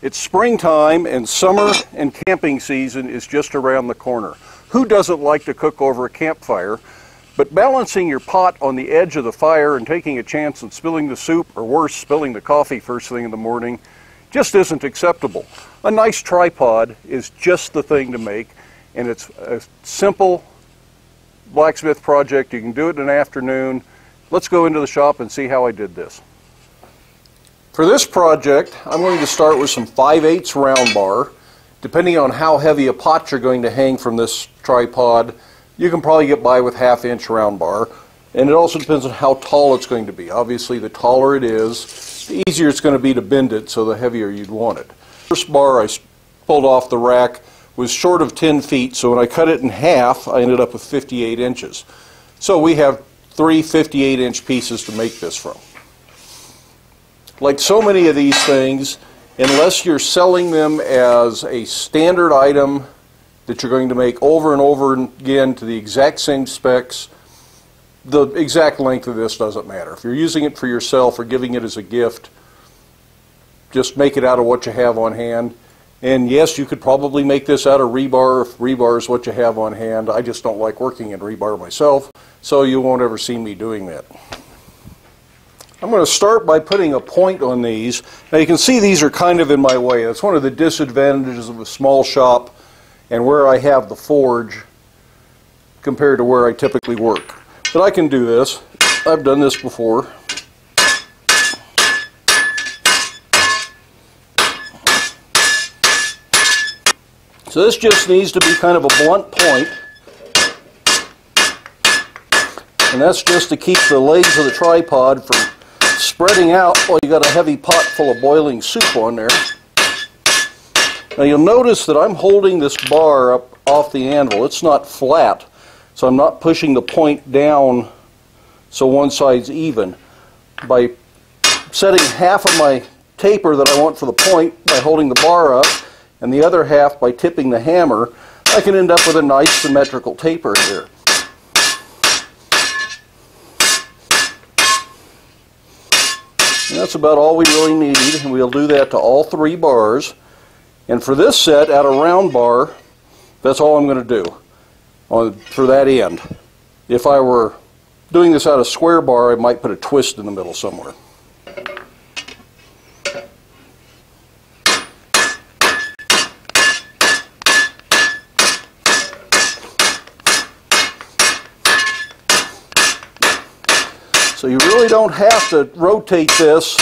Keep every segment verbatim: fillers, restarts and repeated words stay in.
It's springtime and summer and camping season is just around the corner. Who doesn't like to cook over a campfire? But balancing your pot on the edge of the fire and taking a chance on spilling the soup, or worse, spilling the coffee first thing in the morning, just isn't acceptable. A nice tripod is just the thing to make, and it's a simple blacksmith project. You can do it in an afternoon. Let's go into the shop and see how I did this. For this project, I'm going to start with some five eighths round bar. Depending on how heavy a pot you're going to hang from this tripod, you can probably get by with half inch round bar. And it also depends on how tall it's going to be. Obviously, the taller it is, the easier it's going to be to bend it, so the heavier you'd want it. First bar I pulled off the rack was short of ten feet, so when I cut it in half, I ended up with fifty-eight inches. So we have three fifty-eight inch pieces to make this from. Like so many of these things, unless you're selling them as a standard item that you're going to make over and over again to the exact same specs, the exact length of this doesn't matter. If you're using it for yourself or giving it as a gift, just make it out of what you have on hand. And yes, you could probably make this out of rebar if rebar is what you have on hand. I just don't like working in rebar myself, so you won't ever see me doing that. I'm going to start by putting a point on these. Now you can see these are kind of in my way. That's one of the disadvantages of a small shop and where I have the forge compared to where I typically work. But I can do this. I've done this before. So this just needs to be kind of a blunt point. And that's just to keep the legs of the tripod from spreading out while you got a heavy pot full of boiling soup on there. Now you'll notice that I'm holding this bar up off the anvil. It's not flat, so I'm not pushing the point down so one side's even. By setting half of my taper that I want for the point by holding the bar up, and the other half by tipping the hammer, I can end up with a nice symmetrical taper here. And that's about all we really need, and we'll do that to all three bars. And for this set, out of round bar, that's all I'm going to do on, for that end. If I were doing this out of square bar, I might put a twist in the middle somewhere. So you really don't have to rotate this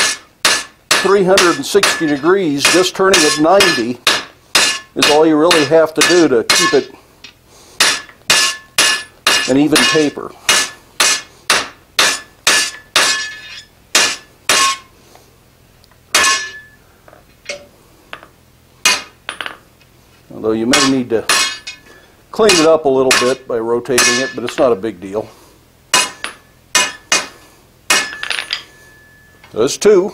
three hundred sixty degrees, just turning it ninety is all you really have to do to keep it an even taper. Although you may need to clean it up a little bit by rotating it, but it's not a big deal. Those two.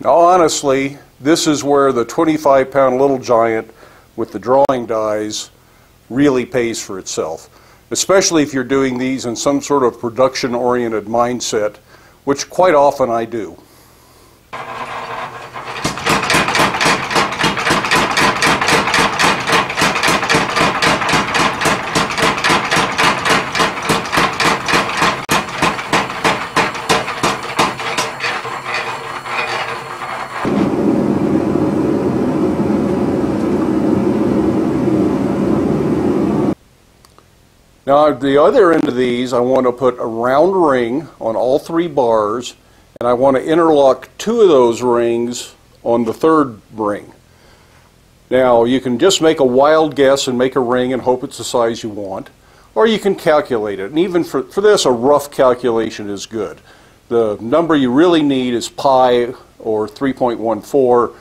Now honestly, this is where the twenty-five pound Little Giant with the drawing dies really pays for itself. Especially if you're doing these in some sort of production-oriented mindset, which quite often I do. Now at the other end of these, I want to put a round ring on all three bars, and I want to interlock two of those rings on the third ring. Now you can just make a wild guess and make a ring and hope it's the size you want, or you can calculate it. And even for, for this, a rough calculation is good. The number you really need is pi or three point one four,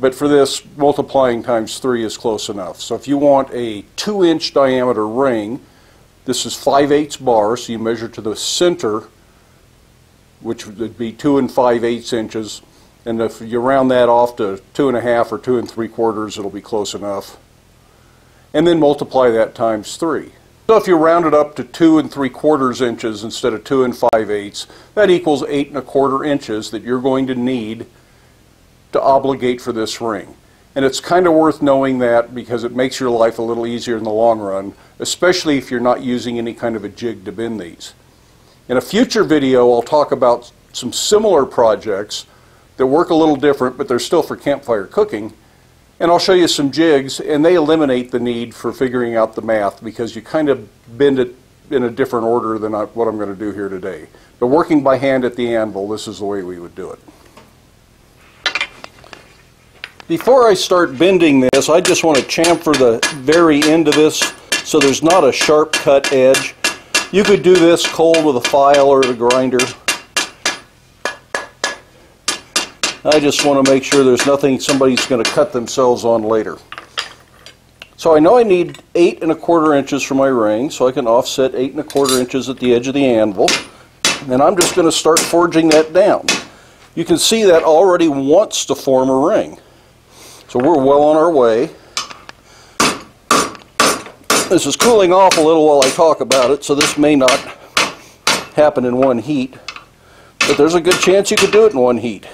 but for this, multiplying times three is close enough. So if you want a two inch diameter ring, this is five eighths bar, so you measure to the center, which would be two and five eighths inches. And if you round that off to two and a half or two and three quarters, it'll be close enough. And then multiply that times three. So if you round it up to two and three quarters inches instead of two and five eighths, that equals eight and a quarter inches that you're going to need to obligate for this ring. And it's kind of worth knowing that because it makes your life a little easier in the long run, especially if you're not using any kind of a jig to bend these. In a future video, I'll talk about some similar projects that work a little different, but they're still for campfire cooking. And I'll show you some jigs, and they eliminate the need for figuring out the math because you kind of bend it in a different order than I, what I'm going to do here today. But working by hand at the anvil, this is the way we would do it. Before I start bending this, I just want to chamfer the very end of this so there's not a sharp cut edge. You could do this cold with a file or a grinder. I just want to make sure there's nothing somebody's going to cut themselves on later. So I know I need eight and a quarter inches for my ring, so I can offset eight and a quarter inches at the edge of the anvil. And I'm just going to start forging that down. You can see that already wants to form a ring. So we're well on our way. This is cooling off a little while I talk about it, so this may not happen in one heat. But there's a good chance you could do it in one heat,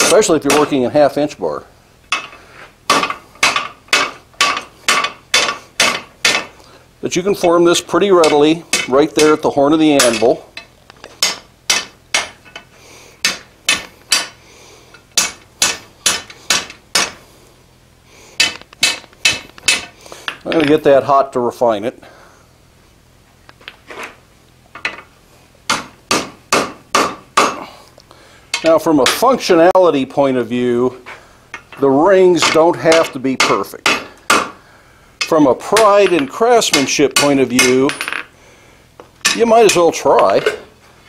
especially if you're working in half inch bar. But you can form this pretty readily right there at the horn of the anvil. I'm going to get that hot to refine it. Now, from a functionality point of view, the rings don't have to be perfect. From a pride and craftsmanship point of view, you might as well try.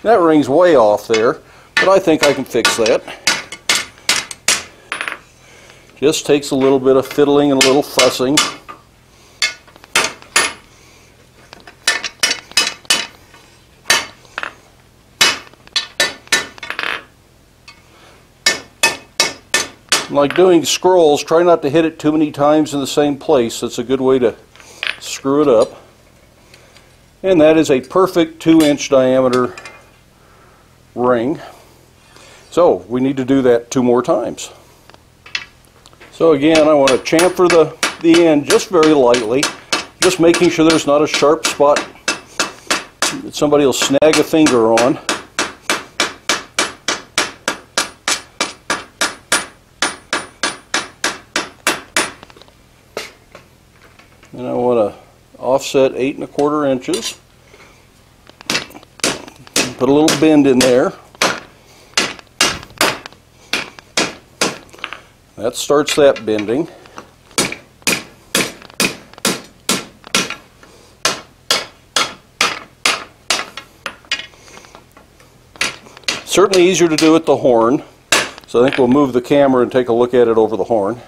That ring's way off there, but I think I can fix that. Just takes a little bit of fiddling and a little fussing. Like doing scrolls, try not to hit it too many times in the same place. That's a good way to screw it up. And that is a perfect two inch diameter ring. So we need to do that two more times. So again, I want to chamfer the, the end just very lightly, just making sure there's not a sharp spot that somebody will snag a finger on. And I want to offset eight and a quarter inches. Put a little bend in there. That starts that bending. Certainly easier to do at the horn. So I think we'll move the camera and take a look at it over the horn.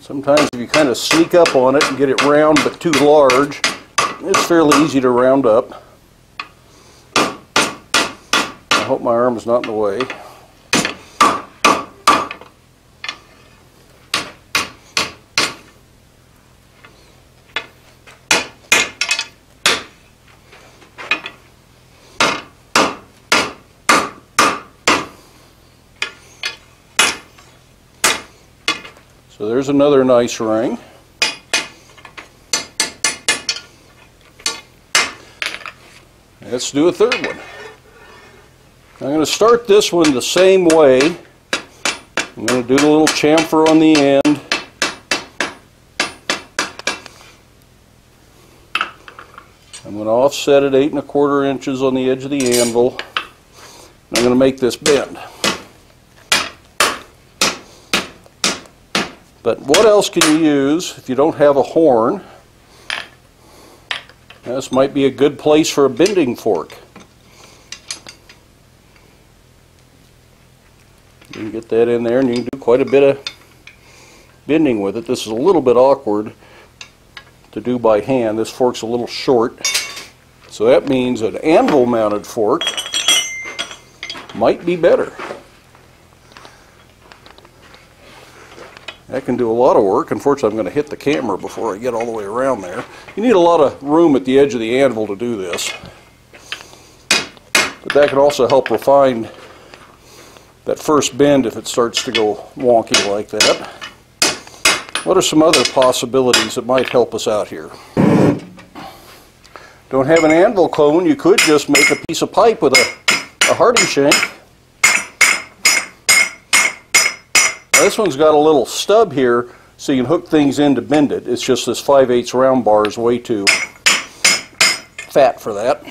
Sometimes if you kind of sneak up on it and get it round but too large, it's fairly easy to round up. I hope my arm is not in the way. So there's another nice ring. Let's do a third one. I'm going to start this one the same way. I'm going to do the little chamfer on the end. I'm going to offset it eight and a quarter inches on the edge of the anvil. I'm going to make this bend. But what else can you use if you don't have a horn? Now, this might be a good place for a bending fork. You can get that in there and you can do quite a bit of bending with it. This is a little bit awkward to do by hand. This fork's a little short. So that means an anvil mounted fork might be better. That can do a lot of work. Unfortunately, I'm going to hit the camera before I get all the way around there. You need a lot of room at the edge of the anvil to do this. But that can also help refine that first bend if it starts to go wonky like that. What are some other possibilities that might help us out here? Don't have an anvil cone, you could just make a piece of pipe with a, a hardy shank. Now this one's got a little stub here, so you can hook things in to bend it. It's just this five eighths round bar is way too fat for that.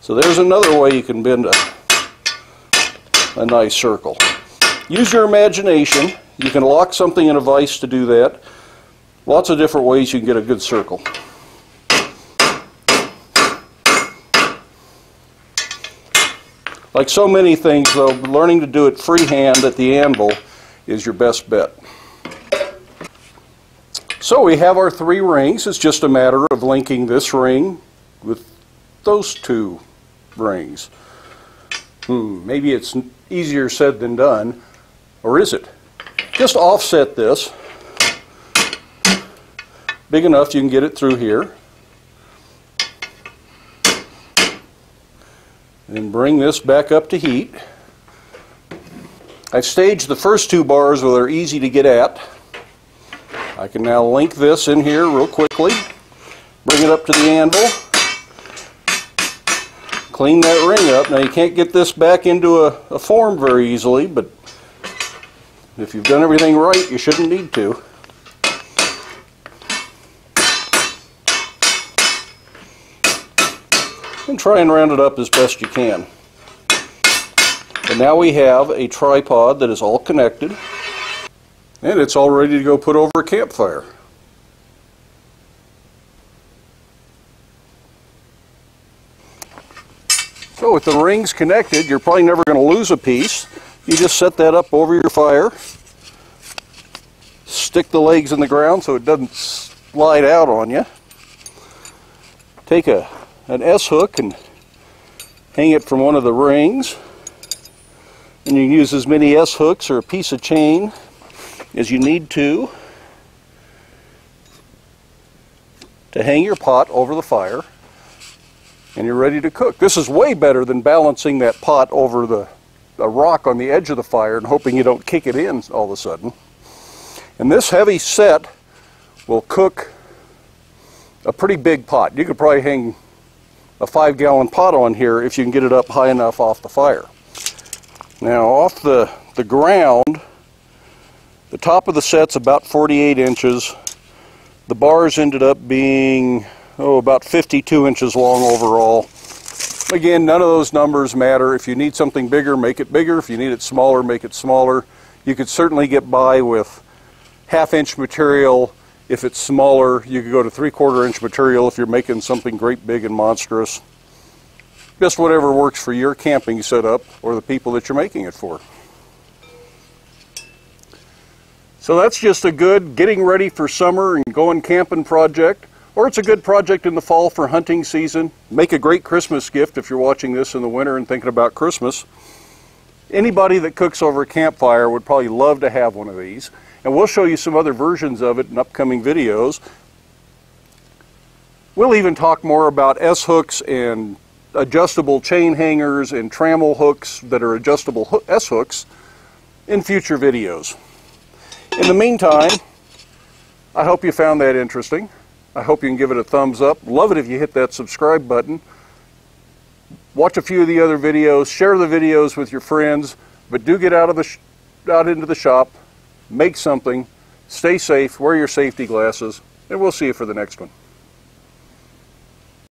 So there's another way you can bend a, a nice circle. Use your imagination. You can lock something in a vise to do that. Lots of different ways you can get a good circle. Like so many things though, learning to do it freehand at the anvil is your best bet. So we have our three rings. It's just a matter of linking this ring with those two rings. Hmm, maybe it's easier said than done, or is it? Just offset this. Big enough you can get it through here. And bring this back up to heat. I've staged the first two bars where they're easy to get at. I can now link this in here real quickly. Bring it up to the anvil. Clean that ring up. Now you can't get this back into a, a form very easily, but if you've done everything right, you shouldn't need to. And try and round it up as best you can. And now we have a tripod that is all connected, and it's all ready to go put over a campfire. So with the rings connected, you're probably never going to lose a piece. You just set that up over your fire, stick the legs in the ground so it doesn't slide out on you, take a an S-hook and hang it from one of the rings, and you can use as many S-hooks or a piece of chain as you need to to hang your pot over the fire, and you're ready to cook. This is way better than balancing that pot over the, the rock on the edge of the fire and hoping you don't kick it in all of a sudden. And this heavy set will cook a pretty big pot. You could probably hang a five gallon pot on here if you can get it up high enough off the fire. Now off the, the ground, the top of the set's about forty-eight inches. The bars ended up being, oh, about fifty-two inches long overall. Again, none of those numbers matter. If you need something bigger, make it bigger. If you need it smaller, make it smaller. You could certainly get by with half inch material. If it's smaller, you could go to three-quarter inch material if you're making something great big and monstrous. Just whatever works for your camping setup or the people that you're making it for. So that's just a good getting ready for summer and going camping project, or it's a good project in the fall for hunting season. Make a great Christmas gift if you're watching this in the winter and thinking about Christmas. Anybody that cooks over a campfire would probably love to have one of these. And we'll show you some other versions of it in upcoming videos. We'll even talk more about S-hooks and adjustable chain hangers and trammel hooks that are adjustable S-hooks in future videos. In the meantime, I hope you found that interesting. I hope you can give it a thumbs up. Love it if you hit that subscribe button. Watch a few of the other videos, share the videos with your friends, but do get out of the sh out into the shop. Make something, stay safe, wear your safety glasses, and we'll see you for the next one.